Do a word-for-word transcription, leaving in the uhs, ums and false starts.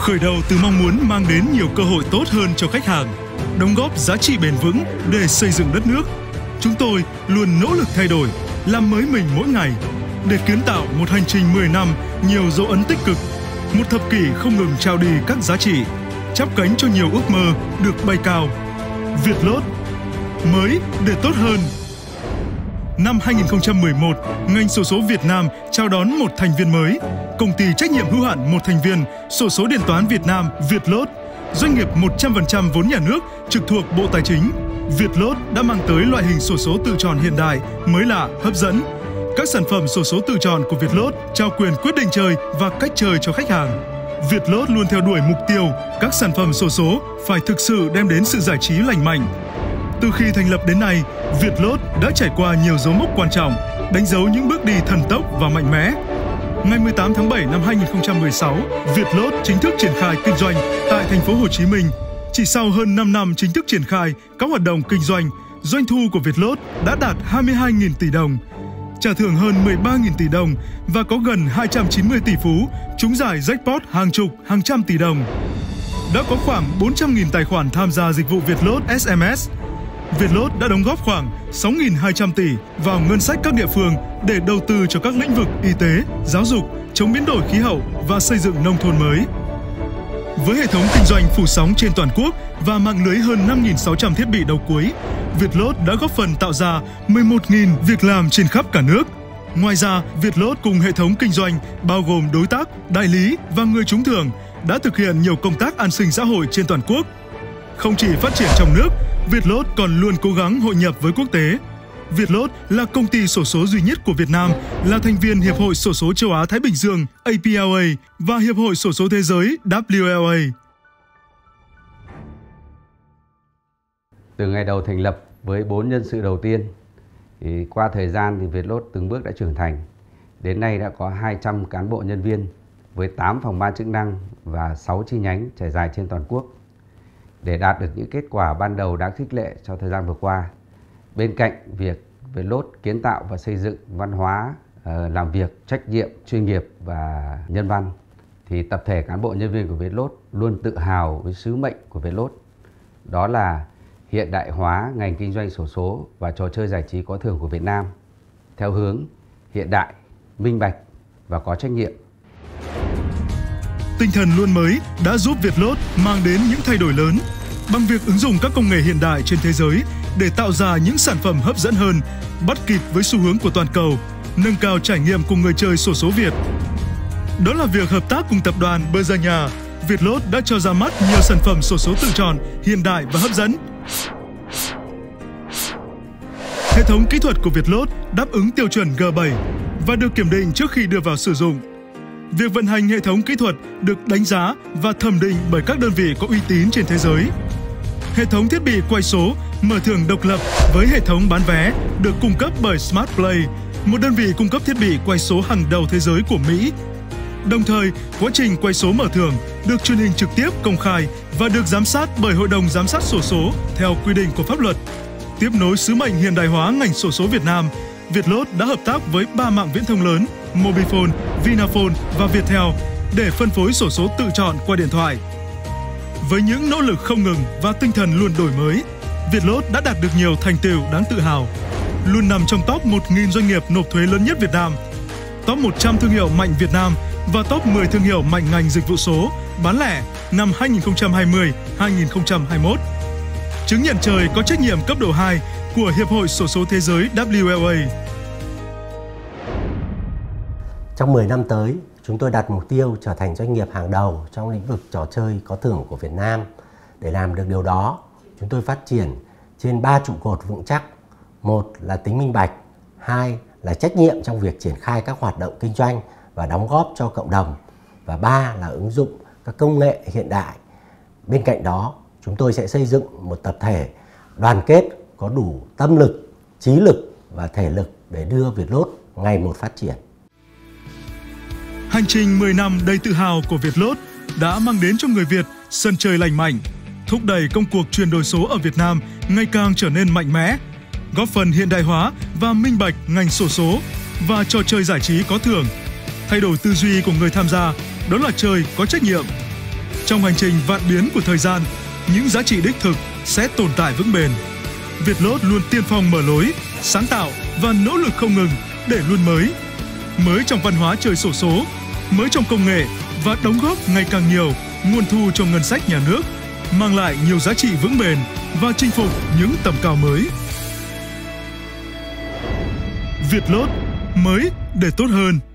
Khởi đầu từ mong muốn mang đến nhiều cơ hội tốt hơn cho khách hàng, đóng góp giá trị bền vững để xây dựng đất nước. Chúng tôi luôn nỗ lực thay đổi, làm mới mình mỗi ngày để kiến tạo một hành trình mười năm nhiều dấu ấn tích cực, một thập kỷ không ngừng trao đi các giá trị, chắp cánh cho nhiều ước mơ được bay cao. Vietlott, mới để tốt hơn. Năm hai nghìn không trăm mười một, ngành xổ số Việt Nam chào đón một thành viên mới, công ty trách nhiệm hữu hạn một thành viên xổ số điện toán Việt Nam Vietlott, doanh nghiệp một trăm phần trăm vốn nhà nước trực thuộc Bộ Tài chính. Vietlott đã mang tới loại hình xổ số tự chọn hiện đại, mới lạ, hấp dẫn. Các sản phẩm xổ số tự chọn của Vietlott trao quyền quyết định chơi và cách chơi cho khách hàng. Vietlott luôn theo đuổi mục tiêu các sản phẩm xổ số phải thực sự đem đến sự giải trí lành mạnh. Từ khi thành lập đến nay, Vietlott đã trải qua nhiều dấu mốc quan trọng, đánh dấu những bước đi thần tốc và mạnh mẽ. Ngày mười tám tháng bảy năm hai nghìn không trăm mười sáu, Vietlott chính thức triển khai kinh doanh tại thành phố Hồ Chí Minh. Chỉ sau hơn năm năm chính thức triển khai các hoạt động kinh doanh, doanh thu của Vietlott đã đạt hai mươi hai nghìn tỷ đồng, trả thưởng hơn mười ba nghìn tỷ đồng và có gần hai trăm chín mươi tỷ phú trúng giải jackpot hàng chục, hàng trăm tỷ đồng. Đã có khoảng bốn trăm nghìn tài khoản tham gia dịch vụ Vietlott ét em ét. Vietlott đã đóng góp khoảng sáu nghìn hai trăm tỷ vào ngân sách các địa phương để đầu tư cho các lĩnh vực y tế, giáo dục, chống biến đổi khí hậu và xây dựng nông thôn mới. Với hệ thống kinh doanh phủ sóng trên toàn quốc và mạng lưới hơn năm nghìn sáu trăm thiết bị đầu cuối, Vietlott đã góp phần tạo ra mười một nghìn việc làm trên khắp cả nước. Ngoài ra, Vietlott cùng hệ thống kinh doanh bao gồm đối tác, đại lý và người trúng thưởng đã thực hiện nhiều công tác an sinh xã hội trên toàn quốc. Không chỉ phát triển trong nước, Vietlott còn luôn cố gắng hội nhập với quốc tế. Vietlott là công ty xổ số duy nhất của Việt Nam, là thành viên Hiệp hội xổ số châu Á Thái Bình Dương A P L A và Hiệp hội xổ số thế giới W L A. Từ ngày đầu thành lập với bốn nhân sự đầu tiên, thì qua thời gian thì Vietlott từng bước đã trưởng thành. Đến nay đã có hai trăm cán bộ nhân viên với tám phòng ban chức năng và sáu chi nhánh trải dài trên toàn quốc. Để đạt được những kết quả ban đầu đáng khích lệ cho thời gian vừa qua, bên cạnh việc Vietlott kiến tạo và xây dựng văn hóa làm việc trách nhiệm, chuyên nghiệp và nhân văn, thì tập thể cán bộ nhân viên của Vietlott luôn tự hào với sứ mệnh của Vietlott, đó là hiện đại hóa ngành kinh doanh xổ số và trò chơi giải trí có thưởng của Việt Nam theo hướng hiện đại, minh bạch và có trách nhiệm. Tinh thần luôn mới đã giúp Vietlott mang đến những thay đổi lớn bằng việc ứng dụng các công nghệ hiện đại trên thế giới để tạo ra những sản phẩm hấp dẫn hơn, bắt kịp với xu hướng của toàn cầu, nâng cao trải nghiệm của người chơi xổ số Việt. Đó là việc hợp tác cùng tập đoàn Bơ ra nhà, Vietlott đã cho ra mắt nhiều sản phẩm xổ số tự chọn hiện đại và hấp dẫn. Hệ thống kỹ thuật của Vietlott đáp ứng tiêu chuẩn G bảy và được kiểm định trước khi đưa vào sử dụng. Việc vận hành hệ thống kỹ thuật được đánh giá và thẩm định bởi các đơn vị có uy tín trên thế giới. Hệ thống thiết bị quay số mở thưởng độc lập với hệ thống bán vé được cung cấp bởi SmartPlay, một đơn vị cung cấp thiết bị quay số hàng đầu thế giới của Mỹ. Đồng thời, quá trình quay số mở thưởng được truyền hình trực tiếp công khai và được giám sát bởi Hội đồng Giám sát xổ số theo quy định của pháp luật. Tiếp nối sứ mệnh hiện đại hóa ngành xổ số Việt Nam, Vietlott đã hợp tác với ba mạng viễn thông lớn Mobifone, Vinaphone và Viettel để phân phối xổ số tự chọn qua điện thoại. Với những nỗ lực không ngừng và tinh thần luôn đổi mới, Vietlott đã đạt được nhiều thành tựu đáng tự hào, luôn nằm trong top một nghìn doanh nghiệp nộp thuế lớn nhất Việt Nam, top một trăm thương hiệu mạnh Việt Nam và top mười thương hiệu mạnh ngành dịch vụ số bán lẻ năm hai nghìn không trăm hai mươi đến hai nghìn không trăm hai mươi mốt. Chứng nhận chơi có trách nhiệm cấp độ hai của Hiệp hội xổ số thế giới W L A. Trong mười năm tới, chúng tôi đặt mục tiêu trở thành doanh nghiệp hàng đầu trong lĩnh vực trò chơi có thưởng của Việt Nam. Để làm được điều đó, chúng tôi phát triển trên ba trụ cột vững chắc. Một là tính minh bạch, hai là trách nhiệm trong việc triển khai các hoạt động kinh doanh và đóng góp cho cộng đồng, và ba là ứng dụng các công nghệ hiện đại. Bên cạnh đó, chúng tôi sẽ xây dựng một tập thể đoàn kết có đủ tâm lực, trí lực và thể lực để đưa Vietlott ngày một phát triển. Hành trình mười năm đầy tự hào của Vietlott đã mang đến cho người Việt sân chơi lành mạnh, thúc đẩy công cuộc chuyển đổi số ở Việt Nam ngày càng trở nên mạnh mẽ, góp phần hiện đại hóa và minh bạch ngành xổ số và trò chơi giải trí có thưởng, thay đổi tư duy của người tham gia, đó là chơi có trách nhiệm. Trong hành trình vạn biến của thời gian, những giá trị đích thực sẽ tồn tại vững bền. Vietlott luôn tiên phong mở lối, sáng tạo và nỗ lực không ngừng để luôn mới. Mới trong văn hóa chơi xổ số, mới trong công nghệ và đóng góp ngày càng nhiều nguồn thu cho ngân sách nhà nước, mang lại nhiều giá trị vững bền và chinh phục những tầm cao mới. Vietlott, mới để tốt hơn.